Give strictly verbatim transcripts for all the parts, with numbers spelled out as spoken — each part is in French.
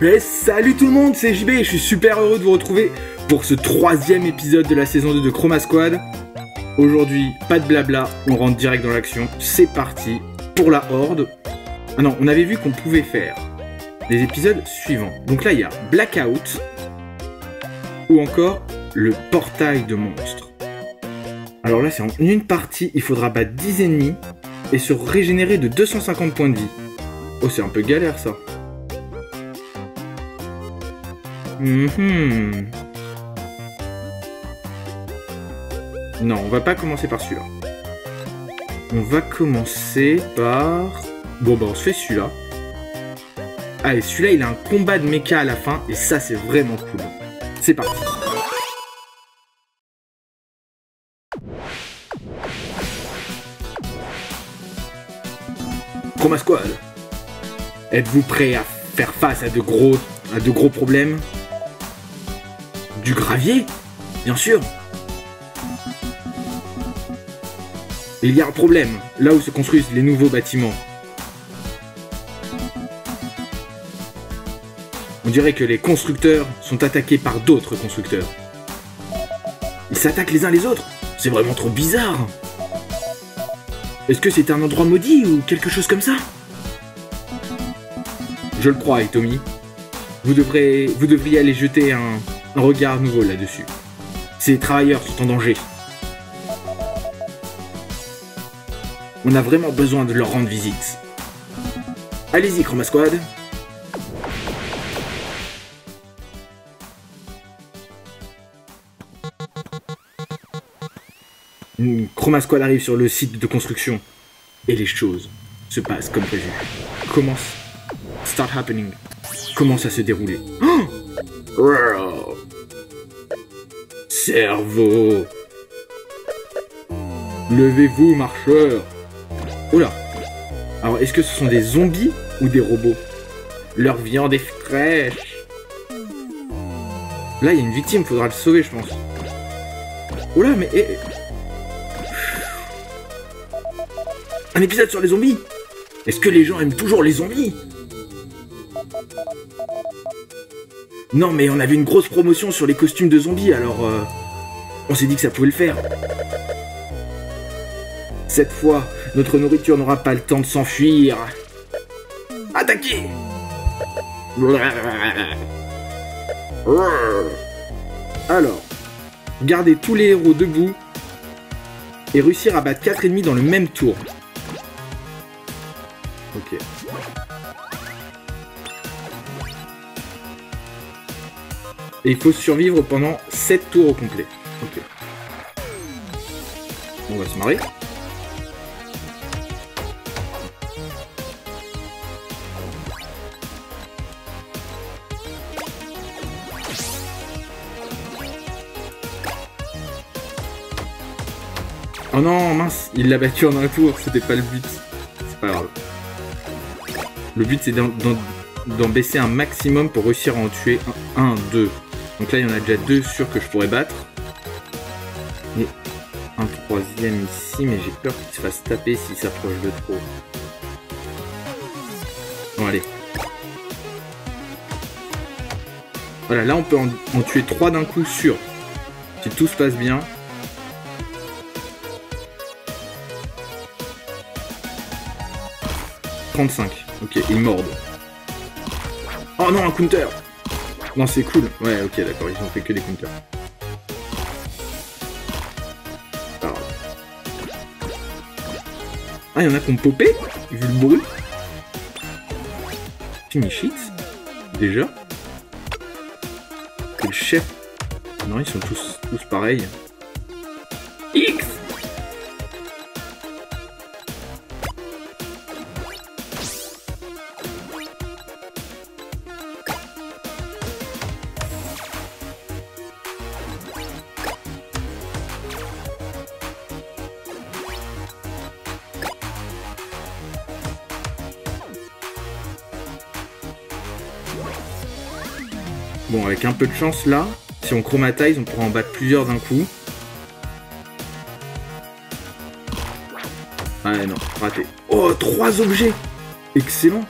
Et salut tout le monde, c'est J B et je suis super heureux de vous retrouver pour ce troisième épisode de la saison deux de Chroma Squad. Aujourd'hui, pas de blabla, on rentre direct dans l'action. C'est parti pour la horde. Ah non, on avait vu qu'on pouvait faire les épisodes suivants. Donc là, il y a Blackout ou encore le portail de monstres. Alors là, c'est en une partie, il faudra battre dix ennemis et se régénérer de deux cent cinquante points de vie. Oh, c'est un peu galère ça. Mm-hmm. Non, on va pas commencer par celui-là. On va commencer par... Bon bah on se fait celui-là. Ah, et celui-là il a un combat de méca à la fin et ça c'est vraiment cool. C'est parti. Chroma Squad, êtes-vous prêts à faire face à de gros, à de gros problèmes? Du gravier, bien sûr. Il y a un problème, là où se construisent les nouveaux bâtiments. On dirait que les constructeurs sont attaqués par d'autres constructeurs. Ils s'attaquent les uns les autres, c'est vraiment trop bizarre. Est-ce que c'est un endroit maudit ou quelque chose comme ça? Je le crois, Hitomi. Vous devrez, vous devriez aller jeter un, un regard nouveau là-dessus. Ces travailleurs sont en danger. On a vraiment besoin de leur rendre visite. Allez-y, Chroma Squad. Chroma Squad arrive sur le site de construction et les choses se passent comme prévu. Commence. Start happening. Commence à se dérouler. Oh, cerveau. Levez-vous, marcheurs. Oula. Alors, est-ce que ce sont des zombies ou des robots? Leur viande est fraîche. Là, il y a une victime, faudra le sauver, je pense. Oula, mais... Un épisode sur les zombies? Est-ce que les gens aiment toujours les zombies? Non, mais on avait une grosse promotion sur les costumes de zombies, alors... Euh, on s'est dit que ça pouvait le faire. Cette fois, notre nourriture n'aura pas le temps de s'enfuir. Attaquez! Alors, gardez tous les héros debout et réussir à battre quatre ennemis dans le même tour. Ok. Et il faut survivre pendant sept tours au complet. Ok. On va se marrer. Oh non, mince, il l'a battu en un tour, c'était pas le but. C'est pas grave. Le but c'est d'en baisser un maximum pour réussir à en tuer un, deux. Donc là il y en a déjà deux sûrs que je pourrais battre. Et un troisième ici, mais j'ai peur qu'il se fasse taper s'il s'approche de trop. Bon allez. Voilà, là on peut en, en tuer trois d'un coup sûr. Si tout se passe bien. trente-cinq. Ok, ils mordent. Oh non, un counter! Non, c'est cool. Ouais, ok, d'accord, ils ont fait que des counters. Ah, ah il y en a qui ont popé, vu le bruit. Finish it. Déjà. C'est le chef. Non, ils sont tous, tous pareils. X! Bon, avec un peu de chance, là, si on chromatise, on pourra en battre plusieurs d'un coup. Ah non, raté. Oh, trois objets! Excellent!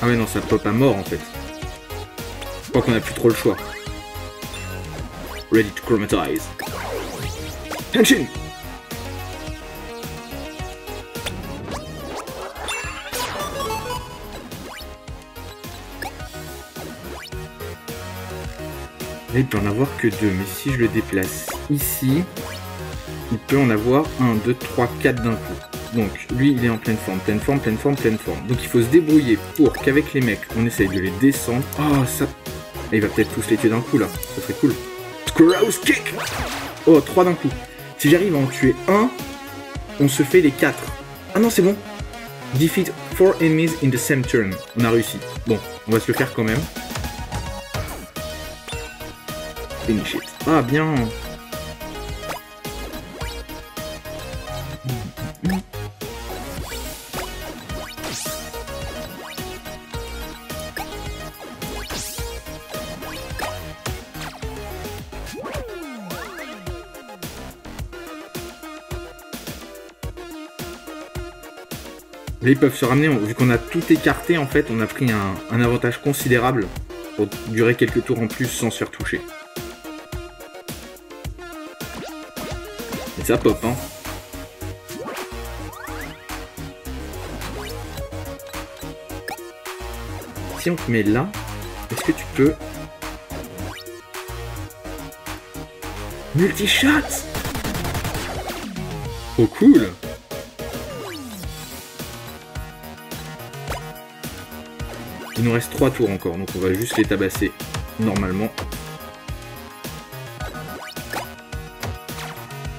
Ah mais non, ça pop à mort en fait. Je crois qu'on a plus trop le choix. Ready to chromatize. Henshin! Là, il peut en avoir que deux, mais si je le déplace ici, il peut en avoir un, deux, trois, quatre d'un coup. Donc lui il est en pleine forme, pleine forme, pleine forme, pleine forme. Donc il faut se débrouiller pour qu'avec les mecs, on essaye de les descendre. Oh ça... Et il va peut-être tous les tuer d'un coup là, ça serait cool. Scrouse kick. Oh, trois d'un coup. Si j'arrive à en tuer un, on se fait les quatre. Ah non c'est bon. Defeat four enemies in the same turn. On a réussi. Bon, on va se le faire quand même. Finish it. Ah bien. Là, ils peuvent se ramener, vu qu'on a tout écarté en fait, on a pris un, un avantage considérable pour durer quelques tours en plus sans se faire toucher. Et ça pop hein. Si on te met là, est-ce que tu peux... Multi-shot! Oh cool! Il nous reste trois tours encore, donc on va juste les tabasser normalement.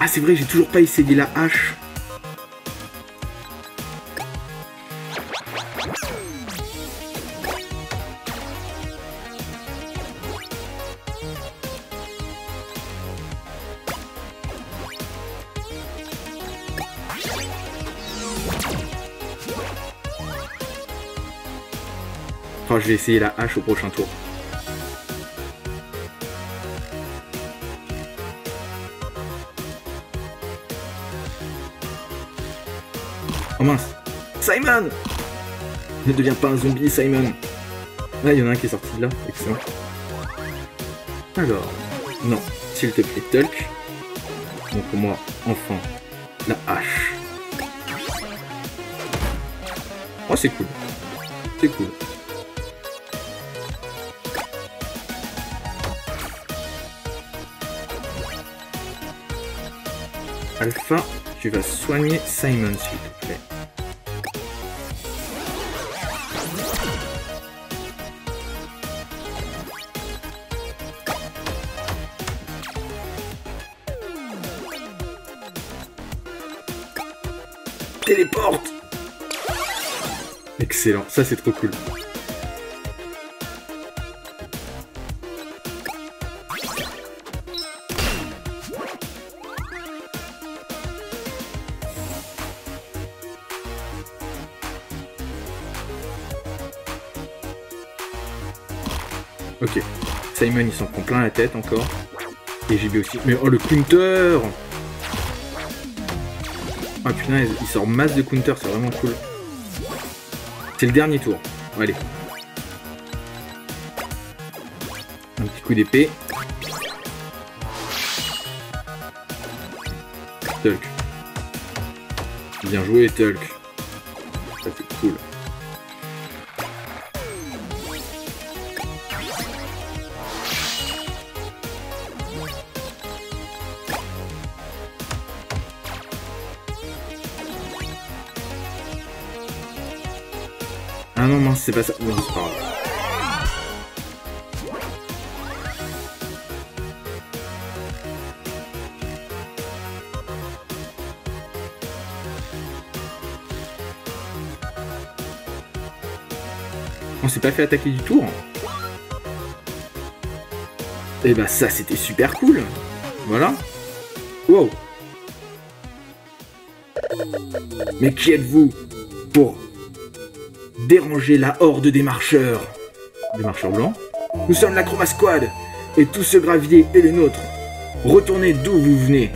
Ah c'est vrai, j'ai toujours pas essayé la hache. Je vais essayer la hache au prochain tour. Oh mince, Simon! Ne deviens pas un zombie, Simon! Ah, il y en a un qui est sorti de là, excellent. Alors, non, s'il te plaît, Tulk. Donc pour moi, enfin, la hache. Oh, c'est cool. C'est cool. Alpha, tu vas soigner Simon, s'il te plaît. Téléporte! Excellent, ça c'est trop cool. Ok, Simon il s'en prend plein la tête encore. Et J B aussi. Mais oh le counter! Ah putain, il sort masse de counter, c'est vraiment cool. C'est le dernier tour. Allez. Un petit coup d'épée. Tulk. Bien joué Tulk. Ça fait cool. Ah non, mince, c'est pas ça. Bon, c'est pas grave. On s'est pas fait attaquer du tour. Et bah, ça, c'était super cool. Voilà. Wow. Mais qui êtes-vous pour déranger la horde des marcheurs. Des marcheurs blancs. Nous sommes la Chroma Squad, et tout ce gravier est le nôtre. Retournez d'où vous venez.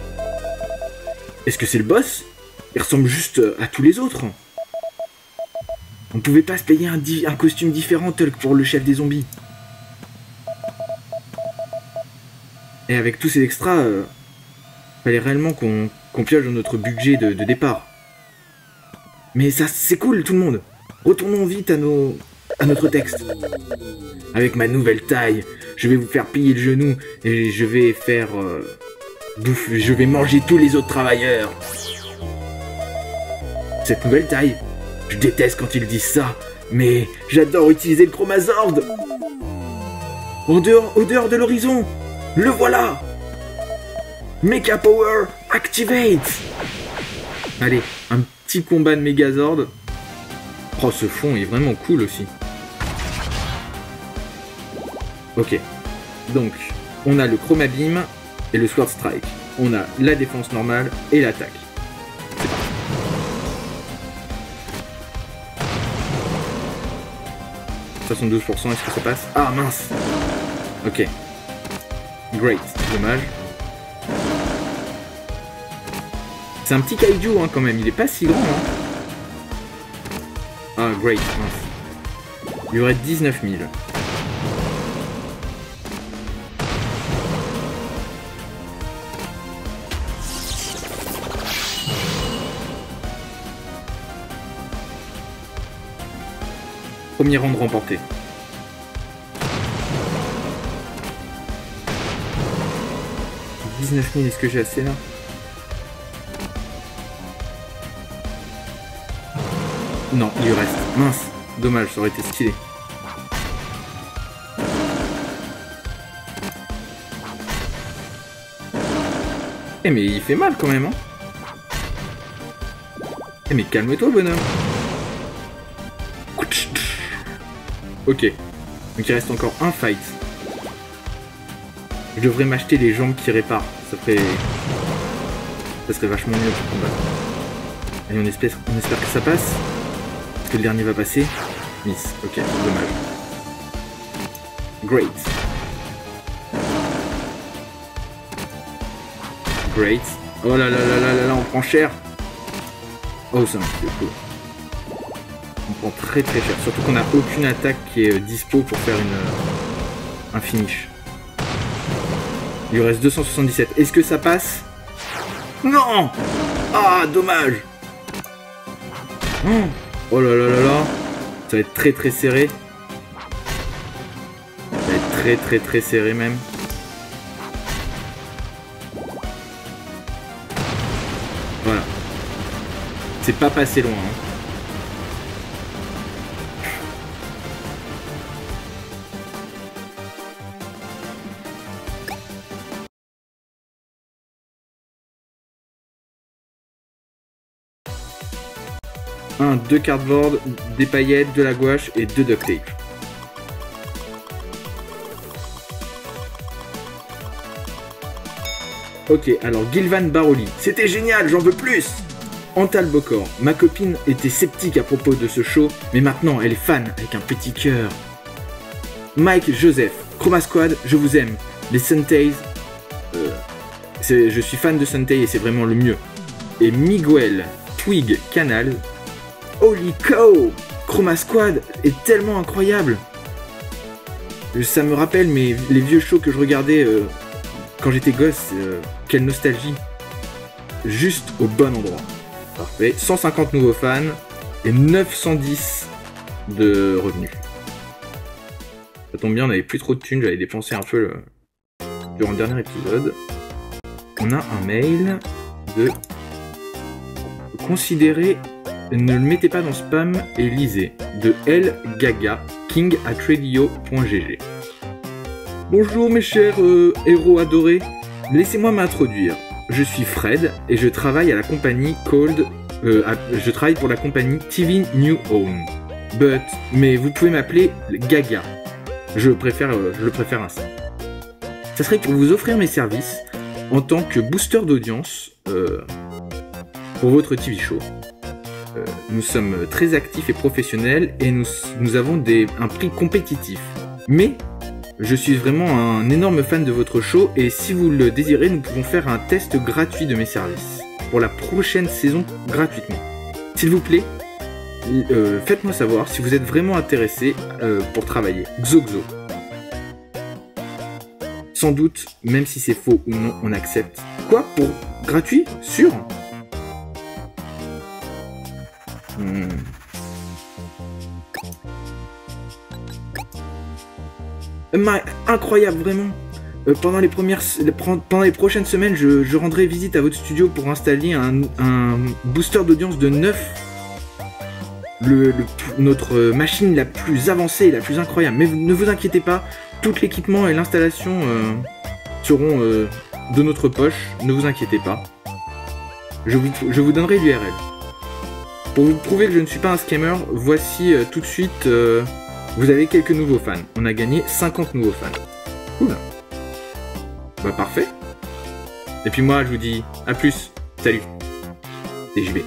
Est-ce que c'est le boss? Il ressemble juste à tous les autres. On pouvait pas se payer un, un costume différent, Tulk, pour le chef des zombies. Et avec tous ces extras, euh, fallait réellement qu'on qu'on pioche dans notre budget de, de départ. Mais ça, c'est cool, tout le monde. Retournons vite à nos... à notre texte. Avec ma nouvelle taille, je vais vous faire plier le genou et je vais faire... Euh, bouffe, je vais manger tous les autres travailleurs. Cette nouvelle taille, je déteste quand ils disent ça, mais j'adore utiliser le Chromazord. En dehors, au dehors de l'horizon, le voilà. Mecha Power Activate. Allez, un petit combat de Megazord. Oh, ce fond est vraiment cool aussi. Ok, donc on a le Chroma Beam et le Sword Strike. On a la défense normale et l'attaque. soixante-douze pour cent, est-ce que ça passe? Ah mince. Ok. Great, dommage. C'est un petit kaiju hein, quand même, il est pas si grand. Hein. Ah great, mince. Il y aurait dix-neuf mille. Premier round remporté. dix-neuf mille, est-ce que j'ai assez là? Non, il reste. Mince, dommage, ça aurait été stylé. Eh mais il fait mal quand même hein. Eh mais calme-toi bonhomme. Ok, donc il reste encore un fight. Je devrais m'acheter les jambes qui réparent. Ça ferait... ça serait vachement mieux pour combattre. Allez, on espère, on espère que ça passe. Est-ce que le dernier va passer? Miss, ok, dommage. Great. Great. Oh là là là là là là, on prend cher. Oh, ça me fait cool. On prend très très cher, surtout qu'on n'a aucune attaque qui est dispo pour faire une, un finish. Il lui reste deux cent soixante-dix-sept. Est-ce que ça passe? Non! Ah, dommage! Oh là là là là! Ça va être très très serré. Ça va être très très très serré même. Voilà. C'est pas passé loin. Hein. Deux cardboard, des paillettes, de la gouache et deux duct tape. Ok, alors Gilvan Baroli. C'était génial, j'en veux plus. Antal Bocor. Ma copine était sceptique à propos de ce show, mais maintenant elle est fan avec un petit cœur. Mike Joseph. Chroma Squad, je vous aime. Les Sentais. Euh, je suis fan de Sentai et c'est vraiment le mieux. Et Miguel Twig Canal. Holy cow! Chroma Squad est tellement incroyable! Ça me rappelle mes, les vieux shows que je regardais euh, quand j'étais gosse. Euh, quelle nostalgie! Juste au bon endroit. Parfait. cent cinquante nouveaux fans et neuf cent dix de revenus. Ça tombe bien, on n'avait plus trop de thunes. J'avais dépensé un peu le... durant le dernier épisode. On a un mail de... Considérer... Ne le mettez pas dans spam et lisez de l gaga king at radio point g g. Bonjour mes chers euh, héros adorés, laissez-moi m'introduire. Je suis Fred et je travaille à la compagnie Cold. Euh, à, je travaille pour la compagnie T V New Home. But, mais vous pouvez m'appeler Gaga. Je préfère, euh, je le préfère ainsi. Ça serait pour vous offrir mes services en tant que booster d'audience euh, pour votre T V show. Euh, nous sommes très actifs et professionnels et nous, nous avons des, un prix compétitif. Mais je suis vraiment un énorme fan de votre show et si vous le désirez, nous pouvons faire un test gratuit de mes services pour la prochaine saison gratuitement. S'il vous plaît, euh, faites-moi savoir si vous êtes vraiment intéressé euh, pour travailler. Xoxo. Sans doute, même si c'est faux ou non, on accepte. Quoi? Pour gratuit? Sûr? Hmm. Mais, incroyable, vraiment. Euh, pendant, les premières, les, pendant les prochaines semaines, je, je rendrai visite à votre studio pour installer un, un booster d'audience de neuf. Le, le, notre machine la plus avancée et la plus incroyable. Mais ne vous inquiétez pas, tout l'équipement et l'installation euh, seront euh, de notre poche. Ne vous inquiétez pas. Je vous, je vous donnerai l'U R L. Pour vous prouver que je ne suis pas un scammer, voici euh, tout de suite... Euh, vous avez quelques nouveaux fans. On a gagné cinquante nouveaux fans. Cool. Bah parfait. Et puis moi, je vous dis à plus. Salut. T J B.